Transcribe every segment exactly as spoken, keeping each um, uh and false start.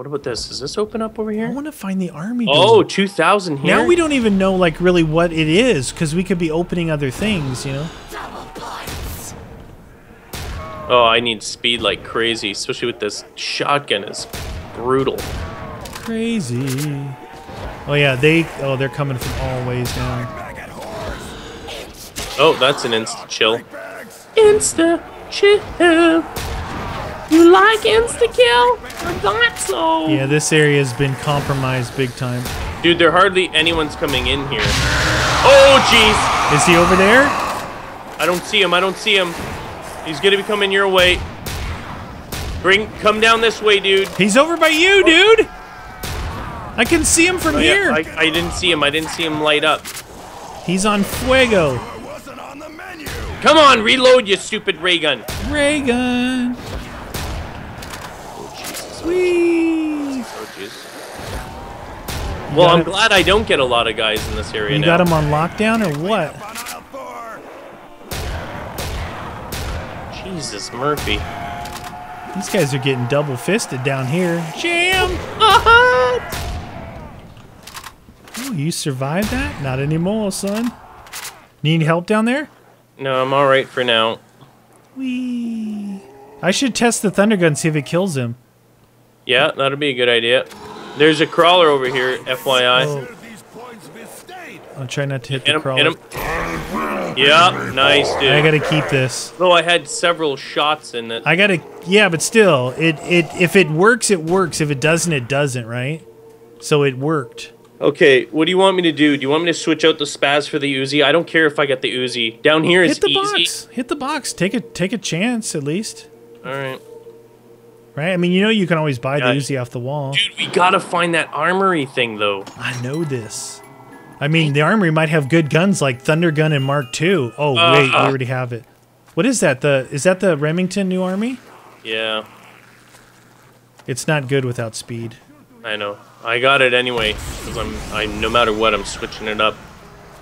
What about this? Does this open up over here? I want to find the army door. Oh, two thousand here? Now we don't even know, like, really what it is, because we could be opening other things, you know? Oh, I need speed like crazy, especially with this shotgun. It's brutal. Crazy. Oh, yeah, they... Oh, they're coming from all ways now. Oh, that's an insta-chill. Insta-chill. You like insta-kill? I thought so. Yeah, this area's been compromised big time. Dude, there hardly anyone's coming in here. Oh, jeez. Is he over there? I don't see him. I don't see him. He's going to be coming your way. Bring, come down this way, dude. He's over by you, oh. Dude. I can see him from oh, here. Yeah. I, I didn't see him. I didn't see him light up. He's on fuego. I wasn't on the menu. Come on, reload, you stupid ray gun. Ray gun. Sweet. Well, I'm glad I don't get a lot of guys in this area now. You got him on lockdown or what? Jesus, Murphy. These guys are getting double-fisted down here. Jam! Oh, you survived that? Not anymore, son. Need help down there? No, I'm all right for now. Wee. I should test the thunder gun, see if it kills him. Yeah, that'll be a good idea. There's a crawler over here, F Y I. Oh. I'll try not to hit the crawler. Yeah, nice, dude. I gotta keep this. Though I had several shots in it. I gotta, yeah, but still, it it if it works, it works. If it doesn't, it doesn't, right? So it worked. Okay, what do you want me to do? Do you want me to switch out the spaz for the Uzi? I don't care if I get the Uzi. Down here is easy. Hit the box. Hit the box. Take a take a chance at least. All right. Right? I mean, you know you can always buy yeah. the Uzi off the wall. Dude, we gotta find that armory thing, though. I know this. I mean, the armory might have good guns like Thunder Gun and Mark two. Oh, uh, wait, uh, we already have it. What is that? The Is that the Remington new army? Yeah. It's not good without speed. I know. I got it anyway, because I'm, I'm, no matter what, I'm switching it up.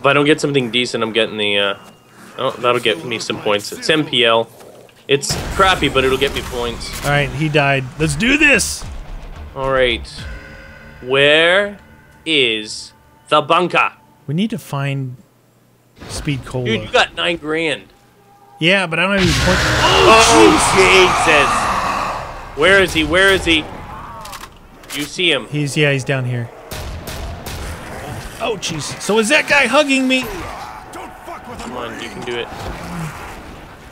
If I don't get something decent, I'm getting the, uh, oh, that'll get me some points. It's M P L. It's crappy, but it'll get me points. All right, he died. Let's do this! All right. Where is the bunker? We need to find Speed Cola. Dude, you got nine grand. Yeah, but I don't have any points. Oh, oh Jesus! Where is he? Where is he? You see him. He's, yeah, he's down here. Oh, jeez. So is that guy hugging me? Don't fuck with him. Come on, you can do it.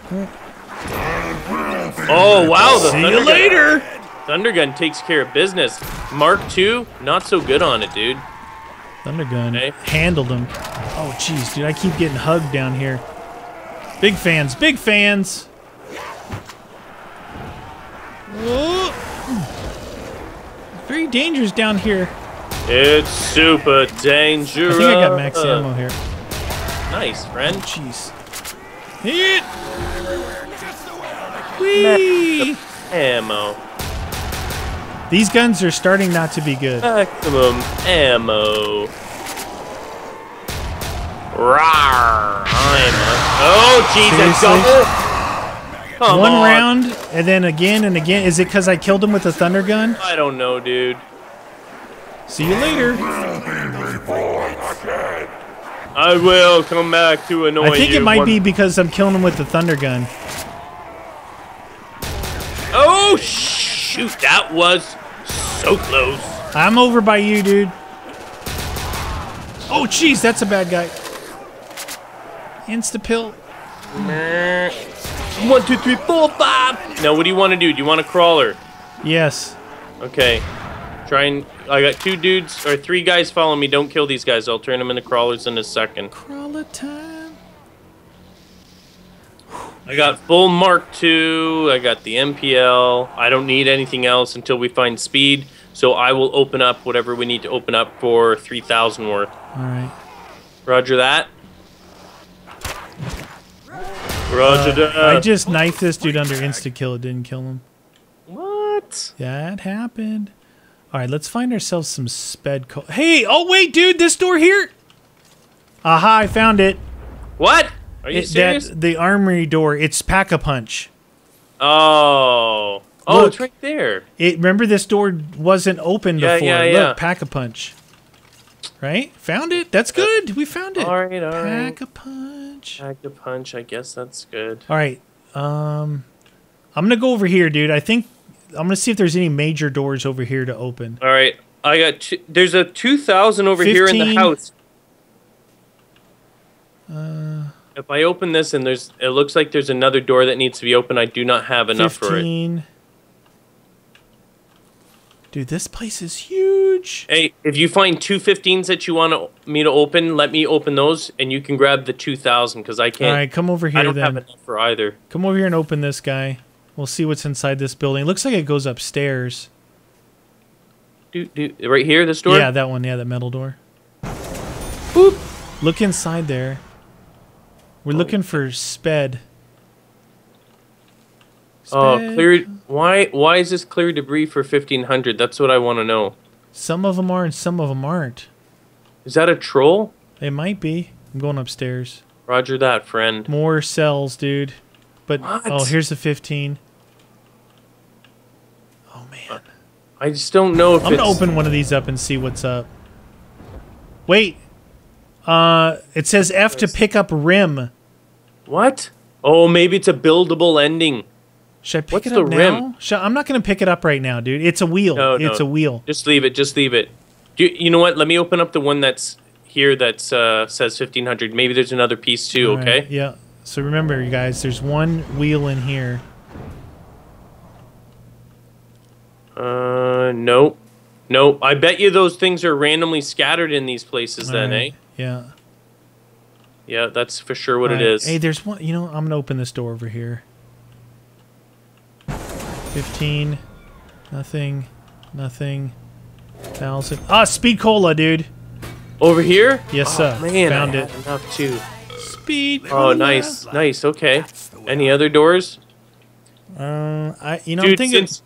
Huh? Oh, wow. The See Thunder you later. Gun. Thunder Gun takes care of business. Mark two, not so good on it, dude. Thunder Gun okay. handled him. Oh, jeez, dude. I keep getting hugged down here. Big fans. Big fans. Whoa. Very dangerous down here. It's super dangerous. I think I got max ammo here. Nice, friend. Jeez. Oh, hit. Whee! Ammo. These guns are starting not to be good. Maximum ammo. Rawr! I'm a oh, Jesus! Double. Come One on. round, and then again and again. Is it because I killed him with a thunder gun? I don't know, dude. See you later. I will come back to annoy you. I think you. it might One be because I'm killing him with the thunder gun. Oh, shoot, that was so close. I'm over by you, dude. Oh, jeez, that's a bad guy. Insta-pill. One, two, three, four, five. Now, what do you want to do? Do you want a crawler? Yes. Okay. Try and... I got two dudes, or three guys following me. Don't kill these guys. I'll turn them into crawlers in a second. Crawler time. I got full Mark two, I got the M P L, I don't need anything else until we find speed, so I will open up whatever we need to open up for three thousand worth. Alright. Roger that. Roger uh, that. I just knifed this dude under insta-kill, it didn't kill him. What? That happened. Alright, let's find ourselves some sped coal. Hey, oh wait dude, this door here! Aha, I found it. What? Are you it, serious? That, the armory door, it's Pack-a-Punch. Oh. Oh, look, it's right there. It, remember, this door wasn't open yeah, before. Yeah, look, yeah. Pack-a-Punch. Right? Found it. That's good. We found it. All right, all right. Pack-a-Punch. Pack-a-Punch. I guess that's good. All right. Um, I'm going to go over here, dude. I think I'm going to see if there's any major doors over here to open. All right. I got two, there's a two thousand over fifteen. Here in the house. Uh, if I open this and there's, it looks like there's another door that needs to be open. I do not have enough fifteen. For it. Dude, this place is huge. Hey, if you find two fifteens that you want me to open, let me open those, and you can grab the two thousand because I can't. All right, come over here. I don't then. have enough for either. Come over here and open this guy. We'll see what's inside this building. It looks like it goes upstairs. Do, do, right here, this door? Yeah, that one. Yeah, that metal door. Boop. Look inside there. We're oh. looking for sped. Sped. Oh, clear. Why? Why is this clear debris for fifteen hundred? That's what I want to know. Some of them are, and some of them aren't. Is that a troll? It might be. I'm going upstairs. Roger that, friend. More cells, dude. But what? Oh, here's the fifteen. Oh man. I just don't know if I'm it's... gonna open one of these up and see what's up. Wait. Uh, it says F to pick up rim. What? Oh, maybe it's a buildable ending. Should I pick What's it up the now? Rim? Should, I'm not going to pick it up right now, dude. It's a wheel. No, it's no. a wheel. Just leave it. Just leave it. Do you, you know what? Let me open up the one that's here that uh, says fifteen hundred. Maybe there's another piece too, All okay? Right, yeah. So remember, you guys, there's one wheel in here. Uh, nope. Nope. I bet you those things are randomly scattered in these places All then, right. eh? Yeah. Yeah, that's for sure what right. it is. Hey, there's one. You know, I'm going to open this door over here. fifteen. Nothing. Nothing. one thousand. Ah, Speed Cola, dude. Over here? Yes, oh, sir. Man, Found I it. Enough too. Speed oh, Cola. Oh, nice. Nice. Okay. Any other doors? Uh, I, you know, dude, I'm thinking... Since...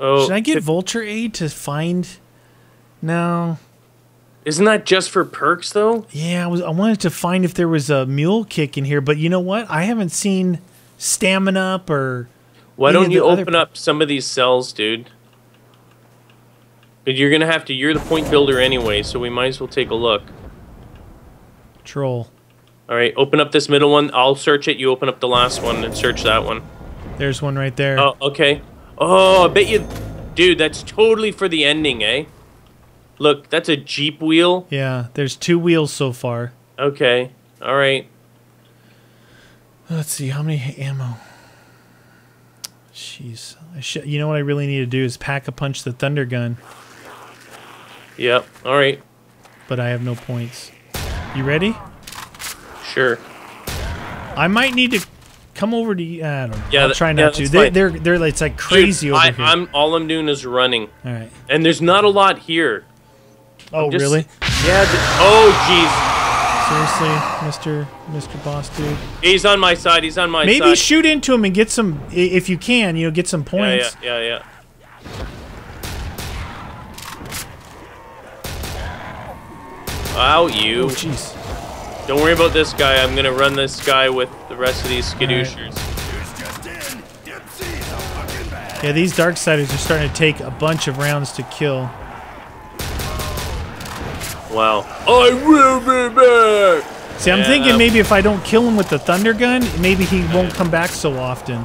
Oh, should I get Vulture Aid to find... No... Isn't that just for perks, though? Yeah, I was. I wanted to find if there was a mule kick in here, but you know what? I haven't seen stamina up or... Why don't you open up some of these cells, dude? But you're going to have to... You're the point builder anyway, so we might as well take a look. Troll. All right, open up this middle one. I'll search it. You open up the last one and search that one. There's one right there. Oh, okay. Oh, I bet you... Dude, that's totally for the ending, eh? Look, that's a Jeep wheel. Yeah, there's two wheels so far. Okay, all right. Let's see, how many ammo? Jeez. I sh you know what I really need to do is Pack-a-Punch the Thunder Gun. Yep, all right. But I have no points. You ready? Sure. I might need to come over to you. I don't know. Yeah, I'll try not yeah, to. They, they're, they're, it's like crazy Dude, over I, here. I'm, all I'm doing is running. All right. And there's not a lot here. Oh, just, really? Yeah. The, oh, jeez. Seriously, Mister Mister Boss Dude. He's on my side. He's on my Maybe side. Maybe shoot into him and get some, if you can, you know, get some points. Yeah, yeah, yeah. Wow, yeah. you. Oh, jeez. Don't worry about this guy. I'm going to run this guy with the rest of these skidooshers. Right. Yeah, these Darksiders are starting to take a bunch of rounds to kill. Wow. I will be back! See, I'm yeah, thinking maybe if I don't kill him with the Thunder Gun, maybe he won't come back so often.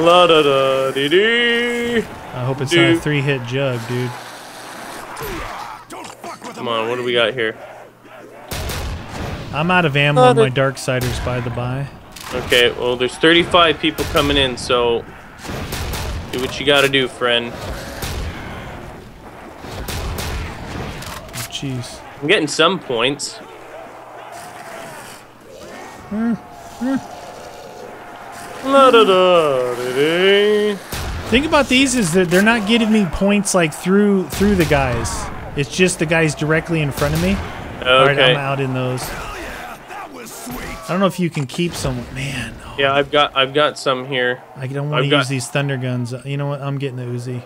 La da da dee dee! I hope it's dude. not a three-hit jug, dude. Come on, what do we got here? I'm out of ammo on my Darksiders, by the by. Okay, well, there's thirty-five people coming in, so... Do what you gotta do, friend. Jeez. I'm getting some points. Mm, mm. La, da, da, da, da. Thing about these is that they're not giving me points like through through the guys. It's just the guys directly in front of me. Okay. All right, I'm out in those. Yeah, that was sweet. I don't know if you can keep someone. Man. Oh. Yeah, I've got I've got some here. I don't want to use these Thunder Guns. You know what? I'm getting the Uzi.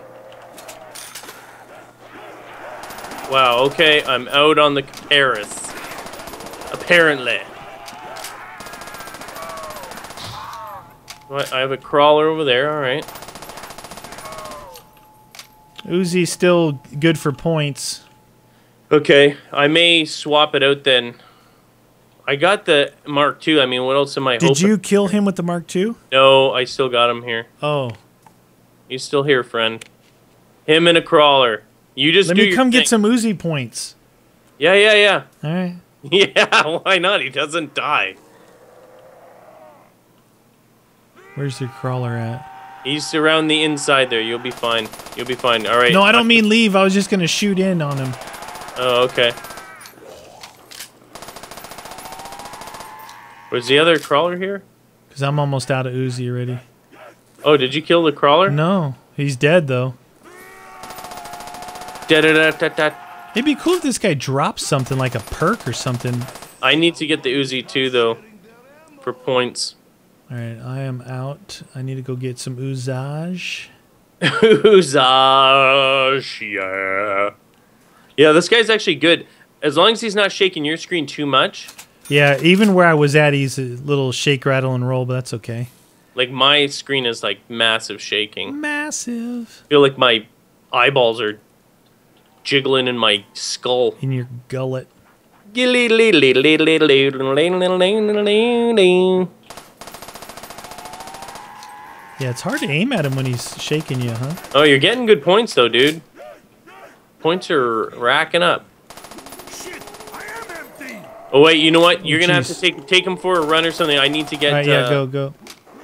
Wow, okay, I'm out on the Paris. Apparently. I have a crawler over there, alright. Uzi's still good for points. Okay, I may swap it out then. I got the Mark two, I mean, what else am I hoping? Did you kill him with the Mark two? No, I still got him here. Oh. He's still here, friend. Him and a crawler. You just Let do me come get some Uzi points. Yeah, yeah, yeah. All right. Yeah, why not? He doesn't die. Where's your crawler at? He's around the inside there. You'll be fine. You'll be fine. All right. No, I don't mean leave. I was just going to shoot in on him. Oh, okay. Was the other crawler here? Because I'm almost out of Uzi already. Oh, did you kill the crawler? No. He's dead, though. Da -da -da -da -da. It'd be cool if this guy drops something, like a perk or something. I need to get the Uzi, too, though, for points. All right, I am out. I need to go get some Uzage. Uzage, yeah. Yeah, this guy's actually good. As long as he's not shaking your screen too much. Yeah, even where I was at, he's a little shake, rattle, and roll, but that's okay. Like, my screen is, like, massive shaking. Massive. I feel like my eyeballs are jiggling in my skull. In your gullet. Yeah, it's hard to aim at him when he's shaking you, huh? Oh, you're getting good points, though, dude. Points are racking up. Oh, wait, you know what? You're oh, going to have to take take him for a run or something. I need to get... All right, yeah, uh, go, go.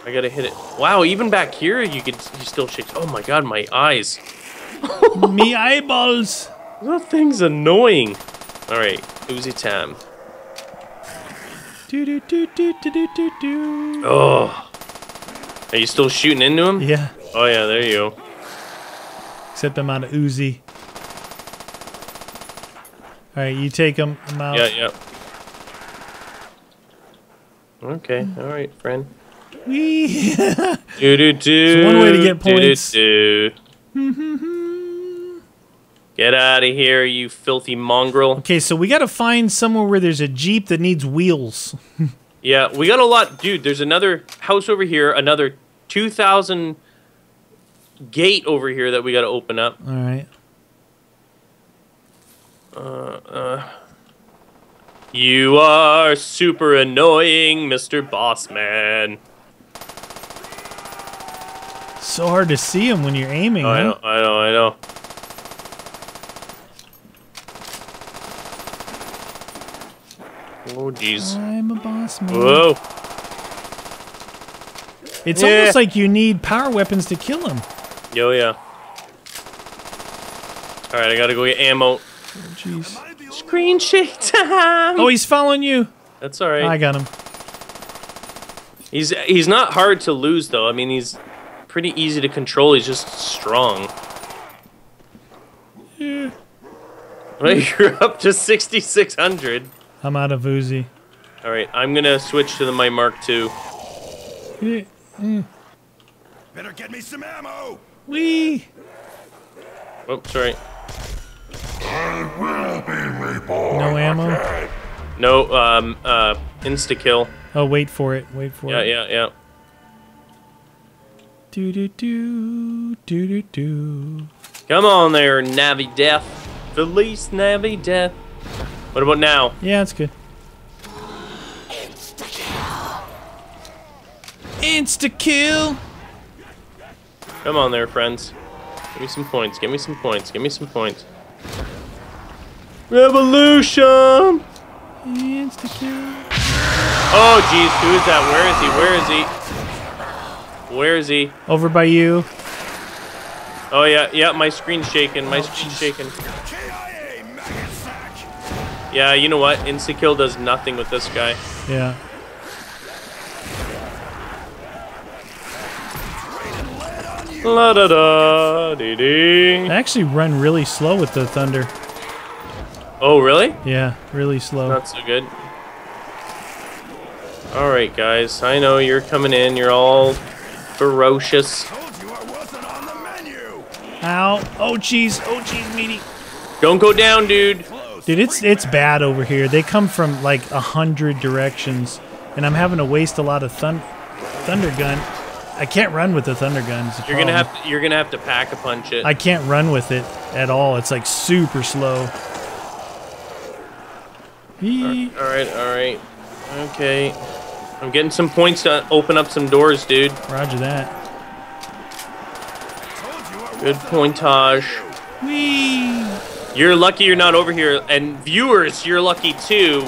I gotta hit it. Wow, even back here, you could you still shake. Oh my god, my eyes. Me eyeballs. That thing's annoying. All right, Uzi time. Do, do, do, do, do, do, do. Oh. Are you still shooting into him? Yeah. Oh yeah, there you go. Except I'm out of Uzi. All right, you take him. I'm out. Yeah, yeah. Okay, all right, friend. Wee. do, do, do, it's one way to get points. Do, do, do. Get out of here, you filthy mongrel. Okay, so we got to find somewhere where there's a Jeep that needs wheels. Yeah, we got a lot. Dude, there's another house over here, another two thousand gate over here that we got to open up. All right. Uh, uh. You are super annoying, Mister Bossman. So hard to see him when you're aiming. Oh, huh? I know, I know, I know. Oh, jeez. I'm a boss man. Whoa. It's yeah. almost like you need power weapons to kill him. Yo, yeah. All right, I gotta go get ammo. Oh, jeez. Screen shake time. Oh, he's following you. That's all right. I got him. He's he's not hard to lose, though. I mean, he's... pretty easy to control. He's just strong. Yeah. Right, you're up to sixty-six hundred. I'm out of Uzi. All right, I'm gonna switch to the my Mark two. Yeah. Mm. Better get me some ammo. Wee. Oh, sorry. I will be reborn. No ammo. Okay. No. Um. Uh. Insta kill. Oh, wait for it. Wait for yeah, it. Yeah. Yeah. Yeah. Do do do do do do. Come on there, Navideath. Felice Navideath. What about now? Yeah, that's good. Insta kill. Insta kill. Come on there, friends. Give me some points. Give me some points. Give me some points. Revolution. Insta kill. Oh, jeez, who is that? Where is he? Where is he? Where is he? Over by you. Oh yeah, yeah, my screen's shaking, my oh, screen's shaking. Yeah, you know what? Insta-kill does nothing with this guy. Yeah. La da da dee dee. I actually run really slow with the thunder. Oh really? Yeah, really slow. Not so good. Alright guys, I know you're coming in, you're all ferocious. Told you I wasn't on the menu. Ow. Oh jeez. Oh jeez, meaty. Don't go down, dude. Dude, it's it's bad over here. They come from like a hundred directions, and I'm having to waste a lot of thun thunder gun. I can't run with the thunder gun. You're gonna have to, you're gonna have to pack a punch it. I can't run with it at all. It's like super slow. All right, all right, okay. I'm getting some points to open up some doors, dude. Roger that. Good pointage. Whee! You're lucky you're not over here, and viewers, you're lucky too,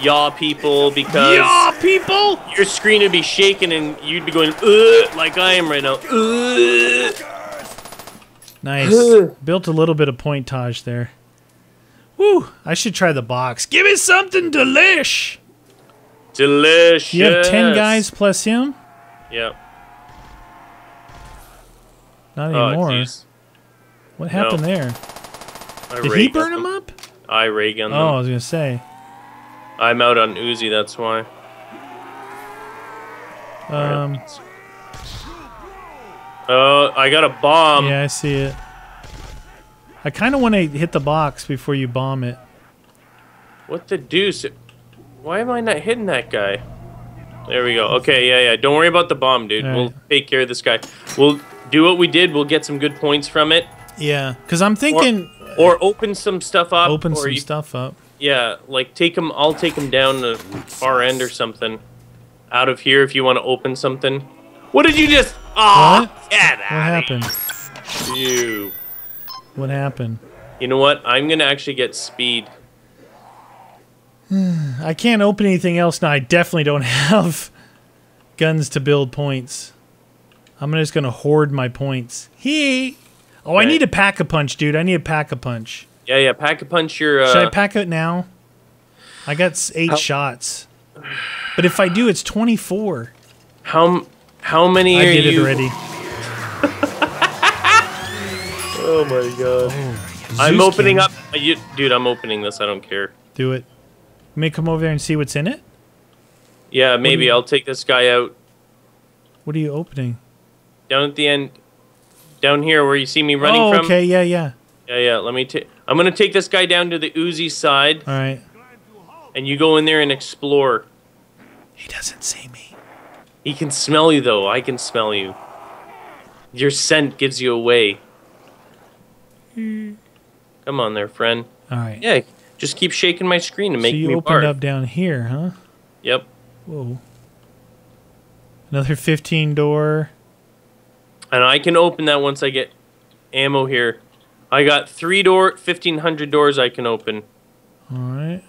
y'all people, because y'all people, your screen would be shaking and you'd be going ugh, like I am right now. Ugh. Nice. Ugh. Built a little bit of pointage there. Woo! I should try the box. Give me something delish. Delicious. You have ten guys plus him. Yep. Not anymore. Oh, what happened no. there? I Did he burn them. him up? I ray gunned oh, them. Oh, I was going to say. I'm out on Uzi, that's why. Um. Right. Oh, I got a bomb. Yeah, I see it. I kind of want to hit the box before you bomb it. What the deuce? Why am I not hitting that guy? There we go. Okay, yeah, yeah. Don't worry about the bomb, dude. Right. We'll take care of this guy. We'll... do what we did. We'll get some good points from it. Yeah, because I'm thinking... Or, or open some stuff up. Open or some you, stuff up. Yeah, like take them... I'll take them down the far end or something. Out of here if you want to open something. What did you just... Aw, oh, get out What happened? You. What happened? You know what? I'm going to actually get speed. I can't open anything else now. I definitely don't have guns to build points. I'm just going to hoard my points. He. Oh, right. I need a pack-a-punch, dude. I need a pack-a-punch. Yeah, yeah, pack-a-punch your... Uh... Should I pack it now? I got eight how... shots. But if I do, it's twenty-four. How how many I are you... I did it already. Oh, my God. Oh, I'm opening up... You... Dude, I'm opening this. I don't care. Do it. You may come over there and see what's in it? Yeah, maybe. You... I'll take this guy out. What are you opening? Down at the end, down here where you see me running oh, from. Okay, yeah, yeah. Yeah, yeah, let me take... I'm going to take this guy down to the Uzi side. All right. And you go in there and explore. He doesn't see me. He can smell you, though. I can smell you. Your scent gives you away. Mm. Come on there, friend. All right. Yeah, just keep shaking my screen to make me barf. So you opened up down here, huh? Yep. Whoa. Another fifteen door... And I can open that once I get ammo here. I got three door, fifteen hundred doors I can open. All right.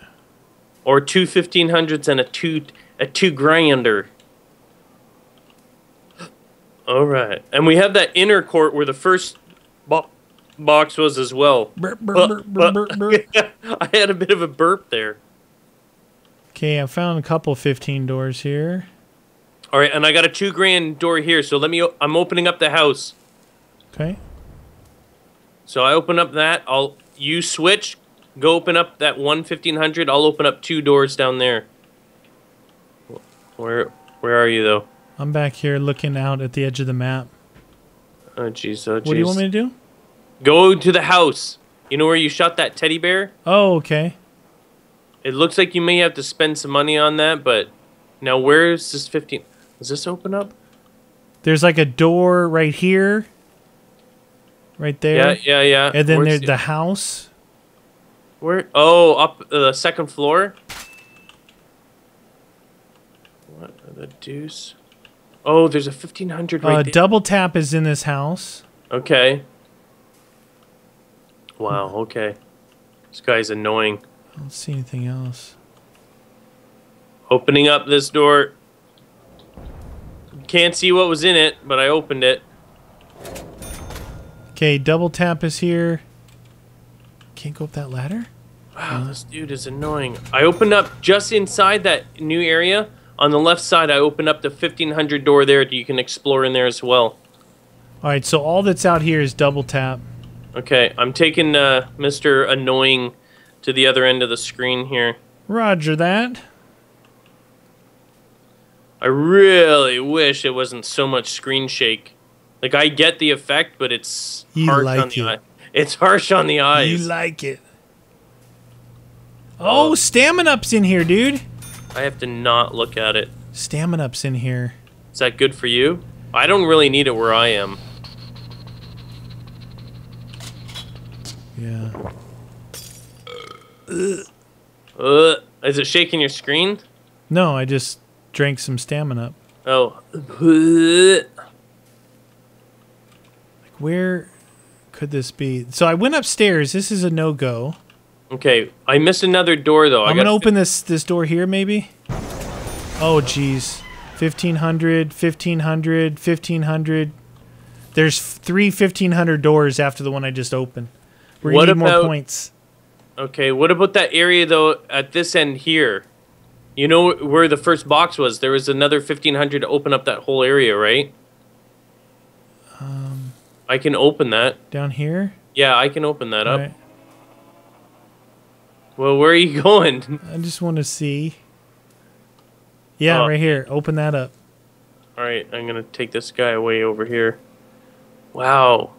Or two fifteen hundreds and a two, a two grander. All right. And we have that inner court where the first bo box was as well. Burp, burp, burp, burp, burp. I had a bit of a burp there. Okay, I found a couple fifteen doors here. All right, and I got a two grand door here, so let me... I'm opening up the house. Okay. So I open up that. I'll... You switch. Go open up that one fifteen hundred. I'll open up two doors down there. Where Where are you, though? I'm back here looking out at the edge of the map. Oh, jeez. Oh, jeez. What do you want me to do? Go to the house. You know where you shot that teddy bear? Oh, okay. It looks like you may have to spend some money on that, but... Now, where is this fifteen... Does this open up? There's like a door right here. Right there. Yeah, yeah, yeah. And then there's the house. Where? Oh, up the uh, second floor. What are the deuce? Oh, there's a fifteen hundred right uh, there. Double tap is in this house. Okay. Wow, okay. This guy's annoying. I don't see anything else. Opening up this door. Can't see what was in it, but I opened it. Okay, double tap is here. Can't go up that ladder? Wow, uh, this dude is annoying. I opened up just inside that new area. On the left side, I opened up the fifteen hundred door there that you can explore in there as well. All right, so all that's out here is double tap. Okay, I'm taking uh, Mister Annoying to the other end of the screen here. Roger that. I really wish it wasn't so much screen shake. Like, I get the effect, but it's you harsh like on the it. eye. It's harsh on the eyes. You like it. Oh, oh. Stamina Up's in here, dude. I have to not look at it. Stamina Up's in here. Is that good for you? I don't really need it where I am. Yeah. Ugh. Uh, is it shaking your screen? No, I just drank some stamina. Oh. Like, where could this be? So I went upstairs. This is a no-go. Okay, I missed another door, though. I'm I gotta gonna open this this door here, maybe? Oh, jeez. fifteen hundred, fifteen hundred, fifteen hundred. There's three fifteen hundred doors after the one I just opened. We're gonna need more points. Okay, what about that area, though, at this end here? You know where the first box was? There was another fifteen hundred to open up that whole area, right? Um, I can open that. Down here? Yeah, I can open that up. Right. Well, where are you going? I just want to see. Yeah, oh. Right here. Open that up. All right, I'm going to take this guy away over here. Wow.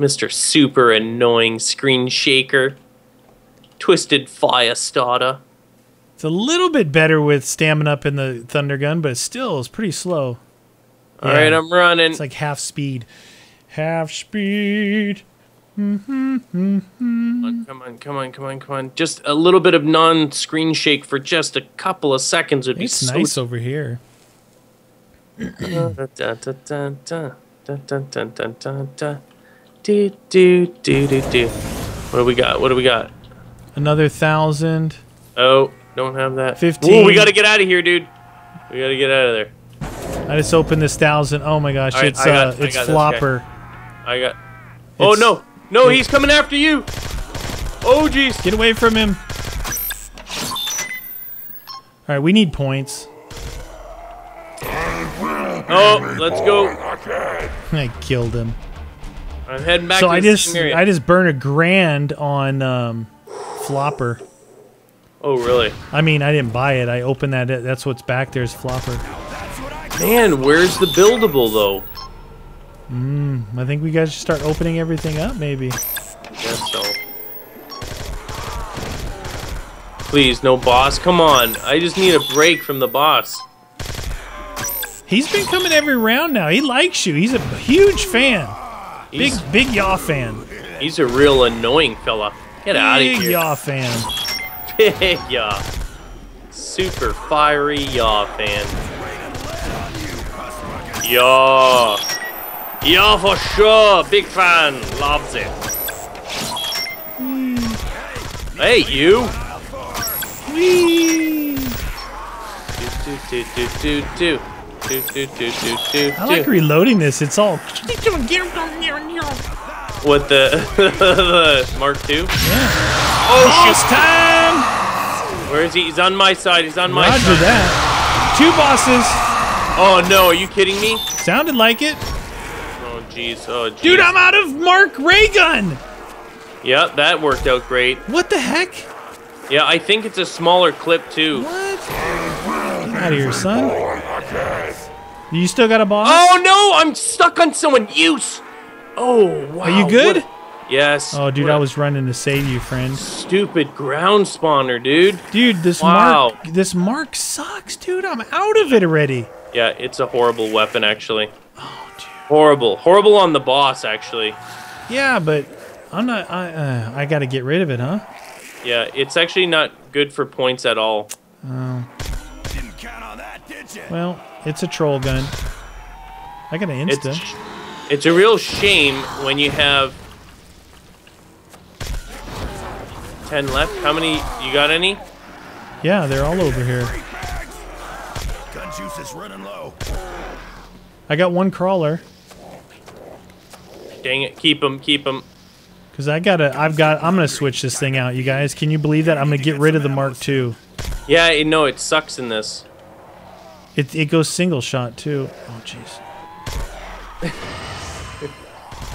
Mister Super Annoying Screen Shaker. Twisted Fire Starter. It's a little bit better with stamina up in the Thunder Gun, but still it's pretty slow. All yeah. right, I'm running. It's like half speed. Half speed. Mm-hmm, mm-hmm. Come on, come on, come on, come on, come on. Just a little bit of non-screen shake for just a couple of seconds would be it's so... nice over here. da, da, da, da, da, da, da, da, da. Do, do, do, do, do. What do we got? What do we got? Another thousand. Oh, don't have that. Fifteen. Ooh, we got to get out of here, dude. We got to get out of there. I just opened this thousand. Oh my gosh, right, it's uh, it's Flopper. I got. Oh it's, no, no, he's coming after you. Oh jeez, get away from him. All right, we need points. Oh, let's go. I killed him. I'm heading back so to I just area. I just burned a grand on um, Flopper. Oh really? I mean, I didn't buy it. I opened that. That's what's back there is Flopper. Man, where's the buildable though? Mm, I think we guys should start opening everything up, maybe. I guess so. Please, no boss. Come on. I just need a break from the boss. He's been coming every round now. He likes you. He's a huge fan. He's, big, big yaw fan. He's a real annoying fella. Get out of here. Big yaw fan. Big yaw. Super fiery yaw fan. Yaw. Yaw for sure. Big fan. Loves it. Mm. Hey, you. Wee. Do, do, do, do, do, do. Do, do, do, do, do, I like do. Reloading this. It's all what the, the Mark two. Yeah. Oh, boss time! Where is he? He's on my side. He's on Roger my side. Roger that. Two bosses. Oh no! Are you kidding me? Sounded like it. Oh jeez. Oh jeez. Dude, I'm out of Mark Ray Gun. Yep, that worked out great. What the heck? Yeah, I think it's a smaller clip too. What? Get out of here, son. You still got a boss? Oh no, I'm stuck on someone. Use. Oh wow. Are you good? What? Yes. Oh dude, what? I was running to save you, friend. Stupid ground spawner, dude. Dude, this wow. mark, this mark sucks, dude. I'm out of it already. Yeah, it's a horrible weapon, actually. Oh dude. Horrible, horrible on the boss, actually. Yeah, but I'm not. I uh, I got to get rid of it, huh? Yeah, it's actually not good for points at all. Oh. Didn't count on that, did you? Well. It's a troll gun. I got an insta. It's, it's a real shame when you have ten left. How many? You got any? Yeah, they're all over here. Gun juice is running low. I got one crawler. Dang it! Keep him, keep him. Cause I gotta. I've got. I'm gonna switch this thing out, you guys. Can you believe that? I'm gonna get rid of the Mark two. Yeah, no, it sucks in this. It, it goes single shot too. Oh jeez.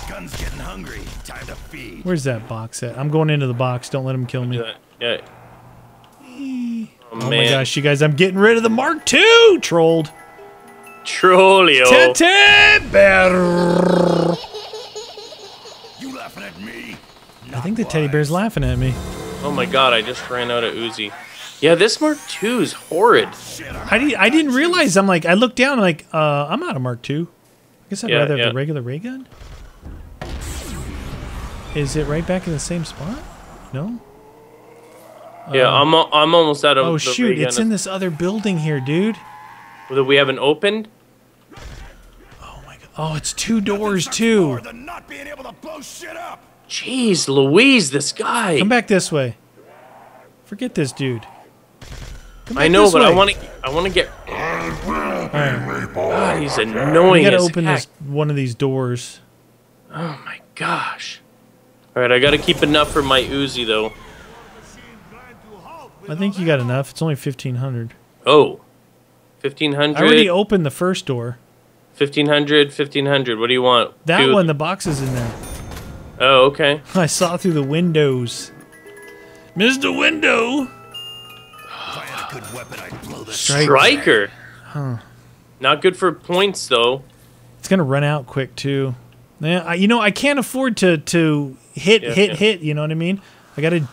Guns getting hungry. Time to feed. Where's that box at? I'm going into the box. Don't let him kill me. Yeah. Oh, oh my gosh, you guys! I'm getting rid of the Mark two. Trolled. Trollio. Tete bear. You laughing at me? Not I think the wise. Teddy bear's laughing at me. Oh my god! I just ran out of Uzi. Yeah, this Mark two's horrid. I, did, I didn't realize. I'm like, I looked down, I'm like, uh, I'm out of Mark two. I guess I'd yeah, rather yeah. have the regular ray gun. Is it right back in the same spot? No? Yeah, um, I'm, I'm almost out of Oh, the shoot, it's in this other building here, dude. That we haven't opened? Oh, my God. Oh, it's two doors, too. Not being able to blow shit up. Jeez Louise, this guy. Come back this way. Forget this dude. I know, but way. I want to. I want to get. Right. God, he's annoying. I gotta as open heck. This, one of these doors. Oh my gosh! All right, I gotta keep enough for my Uzi though. I think you got enough. It's only fifteen hundred. Oh, fifteen hundred. I already opened the first door. Fifteen hundred, fifteen hundred. What do you want? That Dude. one. The box is in there. Oh, okay. I saw through the windows. Mister Window. Weapon, I'd blow this Striker. Huh. Not good for points though. It's gonna run out quick too. Yeah, I, you know I can't afford to to hit yeah, hit yeah. hit. You know what I mean? I gotta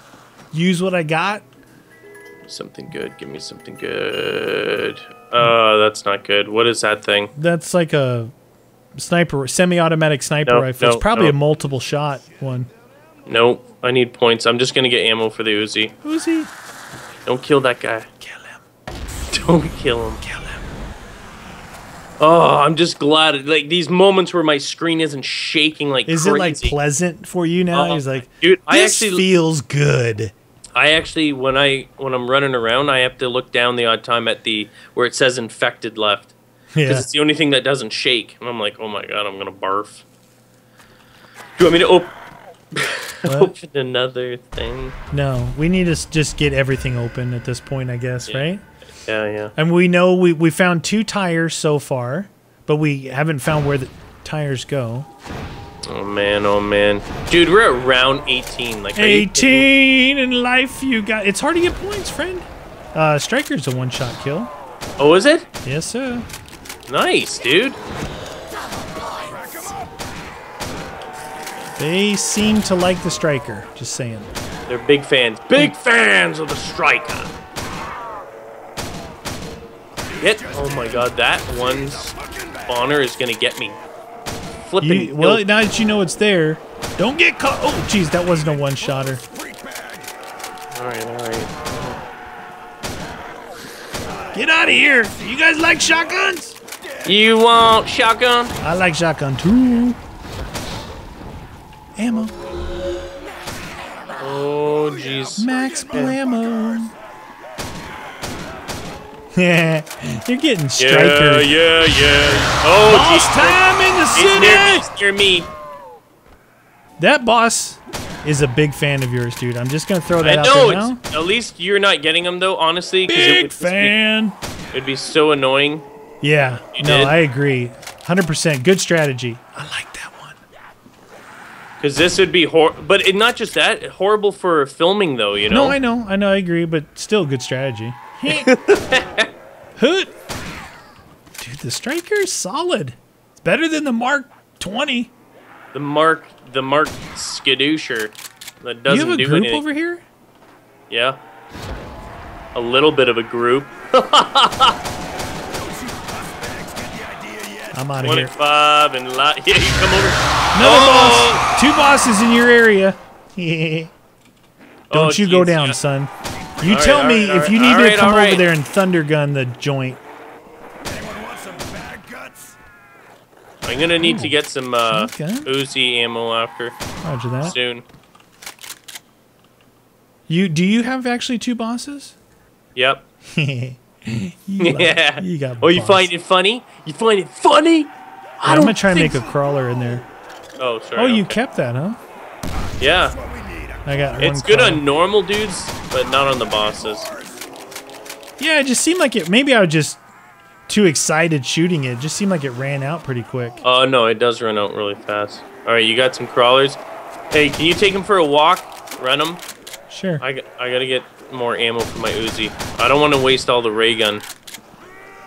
use what I got. Something good. Give me something good. Uh, that's not good. What is that thing? That's like a sniper, semi-automatic sniper nope, rifle. Nope, it's probably nope. a multiple shot one. Nope. I need points. I'm just gonna get ammo for the Uzi. Uzi. Don't kill that guy. Kill him. Don't kill him. Kill him. Oh, I'm just glad. It, like these moments where my screen isn't shaking like Is crazy. It like pleasant for you now? Uh, He's like, dude, this I actually, feels good. I actually, when I when I'm running around, I have to look down the odd time at the where it says infected left, because yeah. it's the only thing that doesn't shake. And I'm like, oh my god, I'm gonna barf. Do you want me to open? Open another thing. No, we need to just get everything open at this point, I guess, yeah. right? Yeah, yeah. And we know we, we found two tires so far, but we haven't found where the tires go. Oh, man, oh, man. Dude, we're at round eighteen. Like eighteen in life you got. It's hard to get points, friend. Uh, Striker's a one-shot kill. Oh, is it? Yes, sir. Nice, dude. They seem to like the Striker, just saying. They're big fans. Big fans of the Striker. Hit. Oh my god, that one spawner is going to get me. Flipping. You, well, now that you know it's there, don't get caught. Oh, jeez, that wasn't a one-shotter. All right, all right. Get out of here. You guys like shotguns? You want shotgun? I like shotgun, too. Ammo. Oh, jeez. Max blammo. Yeah, you're getting Striker. Yeah, yeah, yeah. Oh, boss geez. time in the city. He's near me. That boss is a big fan of yours, dude. I'm just gonna throw that I out know, there now. At least you're not getting him though, honestly. Big it would fan. Be, it'd be so annoying. Yeah. No, did. I agree. one hundred percent. Good strategy. I like that. Because this would be hor, but it, not just that, horrible for filming though, you know. No, I know, I know, I agree, but still good strategy. Hoot, dude, the Striker is solid. It's better than the Mark twenty. The Mark, the Mark Skadoocher that doesn't do anything. You have a group anything. over here? Yeah, a little bit of a group. I'm out of here. twenty-five and lot. Yeah, you come over. Another oh! boss. Two bosses in your area. Yeah. Don't oh, you geez. go down, yeah. son. You all tell right, me right, if you need right, to come right. over there and thunder gun the joint. Anyone want some bad guts? I'm gonna need Ooh. to get some uh, okay. Uzi ammo after. Roger that. Soon. You do you have actually two bosses? Yep. You yeah. Love, you got oh, boss. you find it funny? You find it funny? Yeah, I don't I'm gonna try and make so. a crawler in there. Oh, sorry. Oh, okay. You kept that, huh? Yeah. I got. It's one good crawler. on normal dudes, but not on the bosses. Yeah, it just seemed like it. Maybe I was just too excited shooting it. It just seemed like it ran out pretty quick. Oh uh, no, it does run out really fast. All right, you got some crawlers. Hey, can you take them for a walk? Run them. Sure. I I gotta get more ammo for my Uzi. I don't want to waste all the ray gun.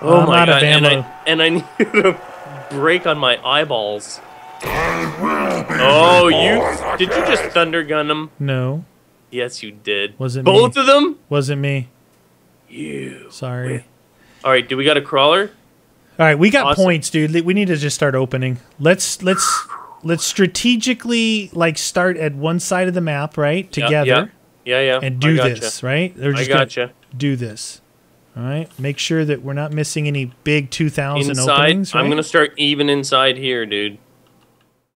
Oh I'm my god! And I, and I need to break on my eyeballs. Oh, you did you just thunder gun them? No. Yes, you did. Was it both me? of them? Was it me? you. Sorry. Wait. All right, do we got a crawler? All right, we got awesome. points, dude. We need to just start opening. Let's let's let's strategically like start at one side of the map, right? Together. Yeah, yeah. yeah, yeah. And do gotcha. this, right? They're just I gotcha. do this. All right. Make sure that we're not missing any big two thousand inside, openings. Right? I'm gonna start even inside here, dude.